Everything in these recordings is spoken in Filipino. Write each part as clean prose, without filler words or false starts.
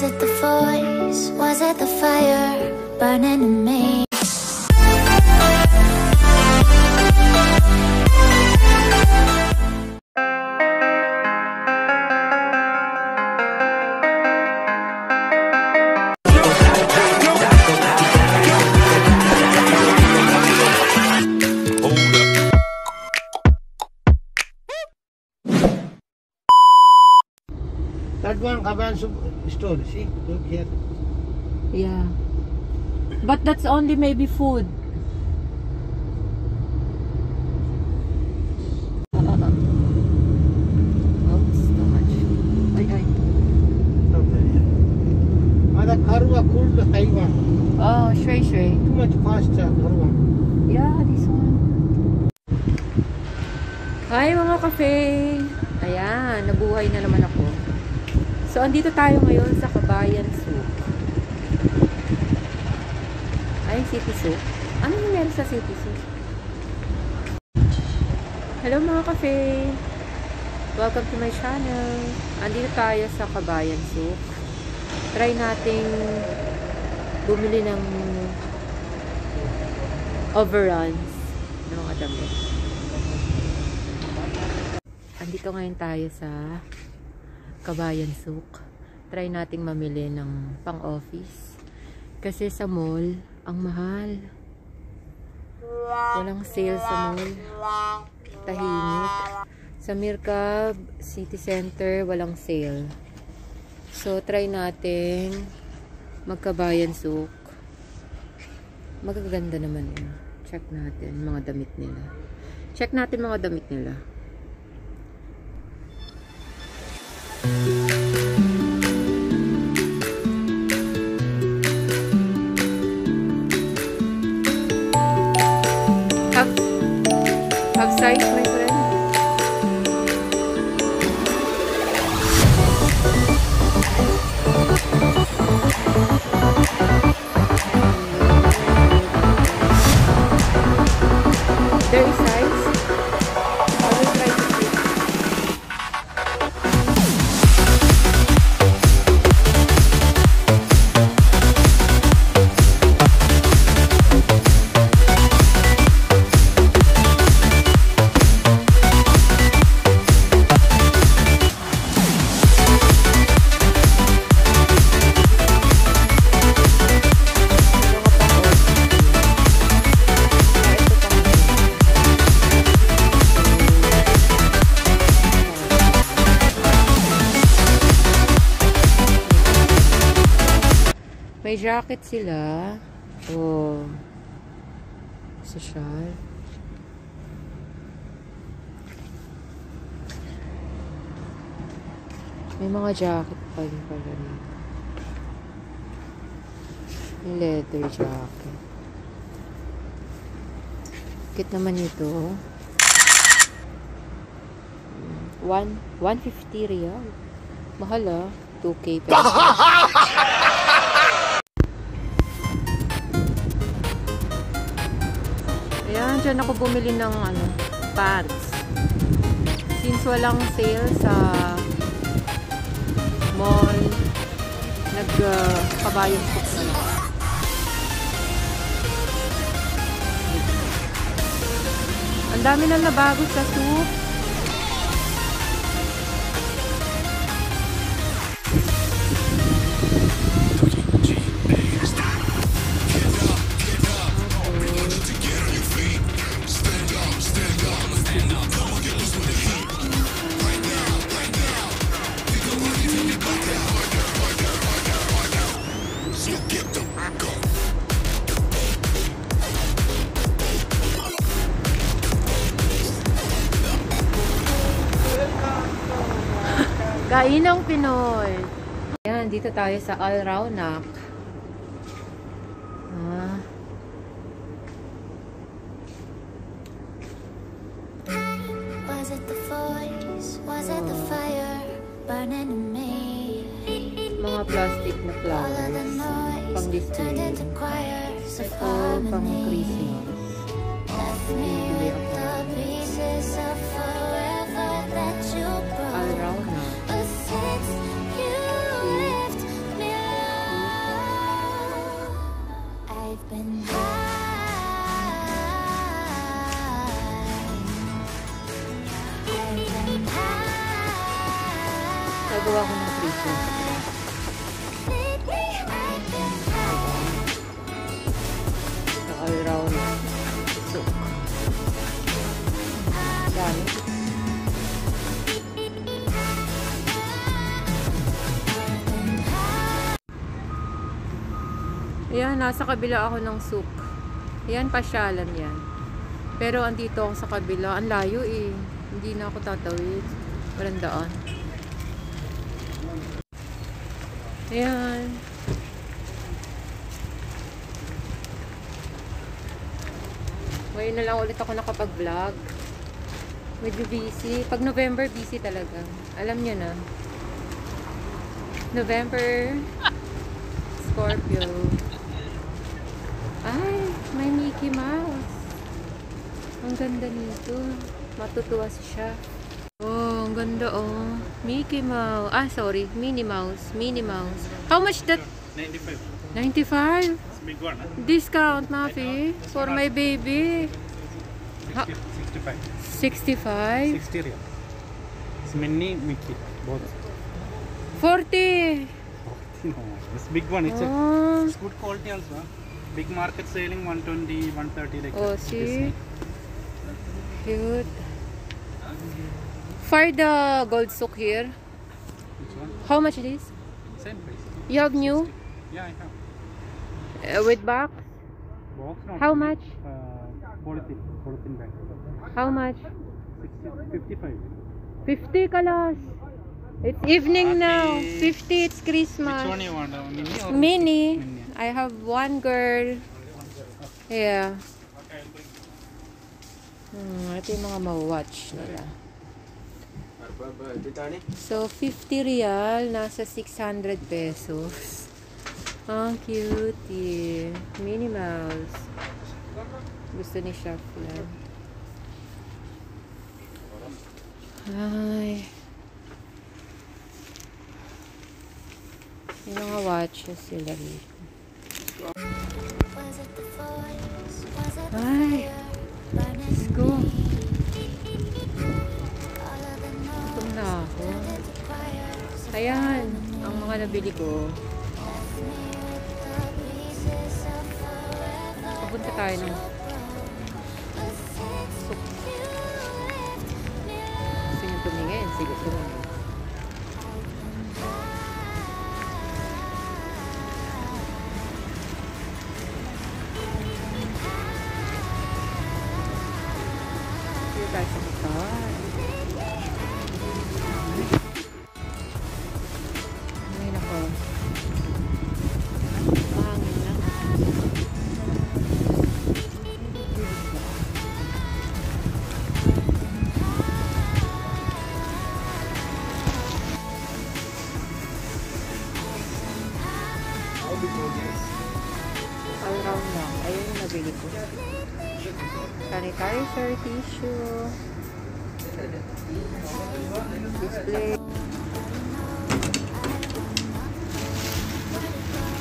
Was it the voice? Was it the fire burning in me? That one Kabayan Souq store, see? Look here. Yeah. But that's only maybe food. Oh, shrey shrey. Too much pasta. Yeah, this one. Hi mga kafe. Ayan, nabuhay na naman ako. So, andito tayo ngayon sa Kabayan Souq. Ay, City Souq. Ano yung meron sa City Souq? Hello mga kafe. Welcome to my channel. Andito tayo sa Kabayan Souq. Try nating bumili ng overruns ng mga damit. Andito ngayon tayo sa Kabayan Souq. Try nating mamili ng pang-office. Kasi sa mall, ang mahal. Walang sale sa mall. Tahimik. Sa Mercab City Center, walang sale. So, try nating magkabayan Souq. Magaganda naman yun. Check natin mga damit nila. Have size, my friend. There is size. May jacket sila. Oh. Social. May mga jacket pa rin pala nito. May leather jacket. Kit naman ito. 150 real. Mahal ah. 2K pesos. Diyan ako bumili ng ano, pants. Since walang sale sa mall, nagkabayan Souq na lang. Ang dami nang nabago sa souq. Kainang Pinoy. Ayan, dito tayo sa Al Rawnaq. Ah. Was it the voice? Was it the fire burning in me? Mga plastic na flowers. Pang-display. Ito, pang-Christmas. Bibili ako. Al Rawnaq. Since you left me Al Rawnaq Souq. Dami. Ayan, nasa kabila ako ng souk. Ayan, pasyalan yan. Pero andito ako sa kabila. Ang layo eh. Hindi na ako tatawid. Walang daan. Ayan. Ngayon na lang ulit ako nakapag-vlog. Medyo busy. Pag November, busy talaga. Alam nyo na. November, Scorpio. Ay, may Mickey Mouse. Ang ganda nito. Matutuwa siya. Oh, ang ganda oh. Mickey Mouse. Ah, sorry. Minnie Mouse. Minnie Mouse. How much that? 95. 95? Discount, Mafi. For my baby. 65. 65? 60 real. It's Minnie, Mickey. Both. 40. 40 no. It's big one. It's, oh. It's good quality also. Huh? Big market selling 120, 130 like oh, that. See? Cute. For the gold souk here. Which one? How much it is? Same price. You have new? 60. Yeah, I have. With box? Box? No, how much? 14 bag. How much? 55. 50 kalas. It's evening now. 50, it's Christmas. Which one you want? Minnie or Minnie? Minnie. I have one girl. Yeah. Ito yung mga ma-watch nila. So, 50 real. Nasa 600 pesos. Ang cutie. Minnie Mouse. Gusto ni Shuffler. Ay. Yung mga watches sila dito. Ay. Let's go. Gutom na ako. Ayan, ang mga nabili ko. Papunta tayo ng souk. Gusto nyo tumingin? Sige, tumingin. All round lang. Ayun yung nabili ko. Sanitizer, tissue. Display.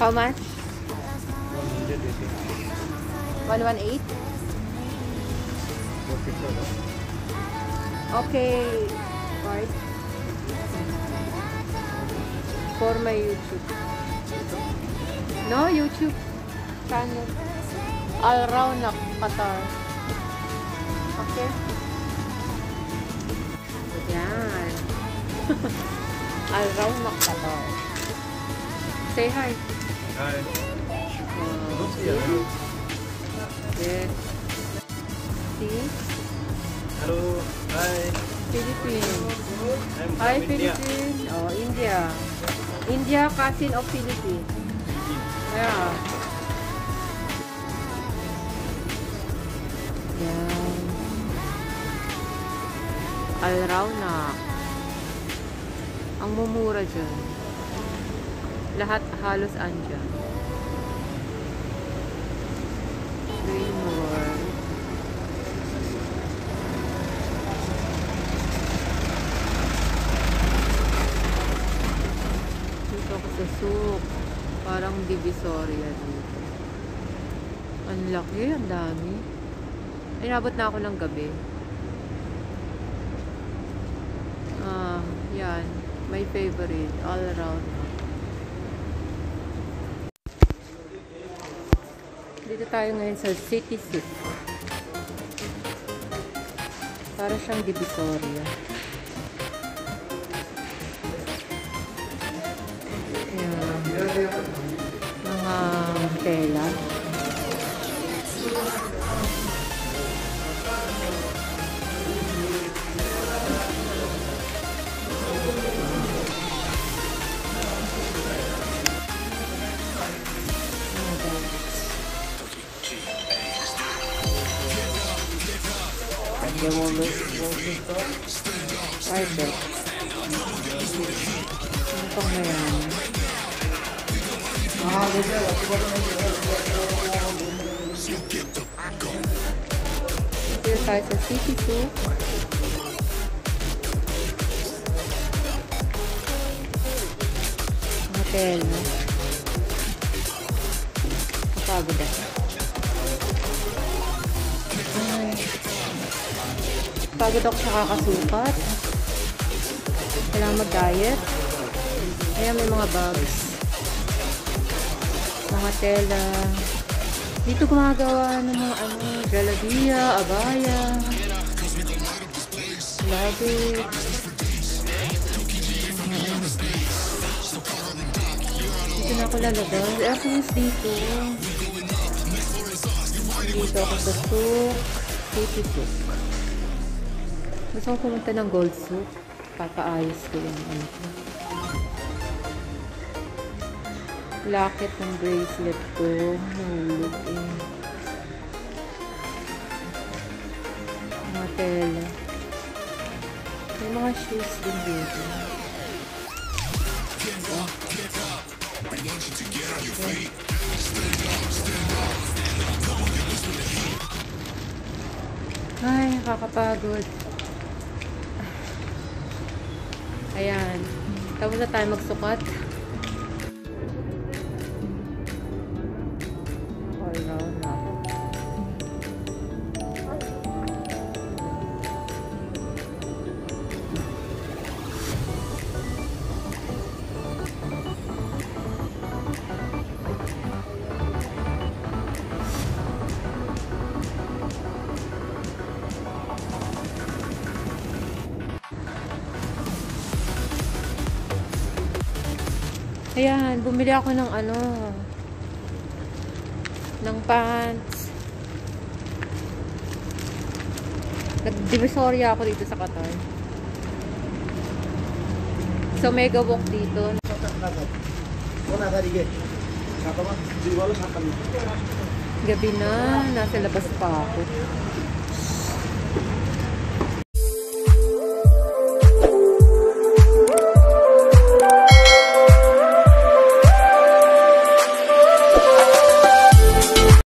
How much? 118? Okay. Right. For my YouTube. No, YouTube channel. Al Rawnaq, Qatar. Okay. Ayan. Al Rawnaq, Qatar. Say hi. Hi. Yes. See? Hello. Hi. Philippines. Hi, Philippines. Oh, India. India, cousin of Philippines. Yeah. Yan. Al Rawnaq. Ang mumura dyan. Lahat halos andyan. Green world. Dito ako sa souk. Parang Divisoria dito. Ang laki, ang dami. Inabot na ako ng gabi. Yan. My favorite, all around. Dito tayo ngayon sa City Souq. Para siyang Divisoria. Mga tela. Ito tayo sa City Souq. Hotel. Kapagod ako. Pagod ako sa kakasukat. Kailangan mag-diet. Ayan, may mga bags. Mga tela. Dito gumagawa ng mga jalabia, abaya. Labi. Dito na ako lalabas. At least dito. Dito ako sa Souq. City Souq. Gusto ko pumunta ng gold soup. Papaayos ko yung ano ko. Locket ng bracelet ko. Nahulog eh. Mga tela. May mga shoes din dito. Ay, nakakapagod. Ayan. Tapos na tayo magsukat. All round na. Ayan, bumili ako ng ng pants. Nag-Divisoria ako dito sa Qatar. So, mega walk dito. Gabi na, nasa labas pa ako.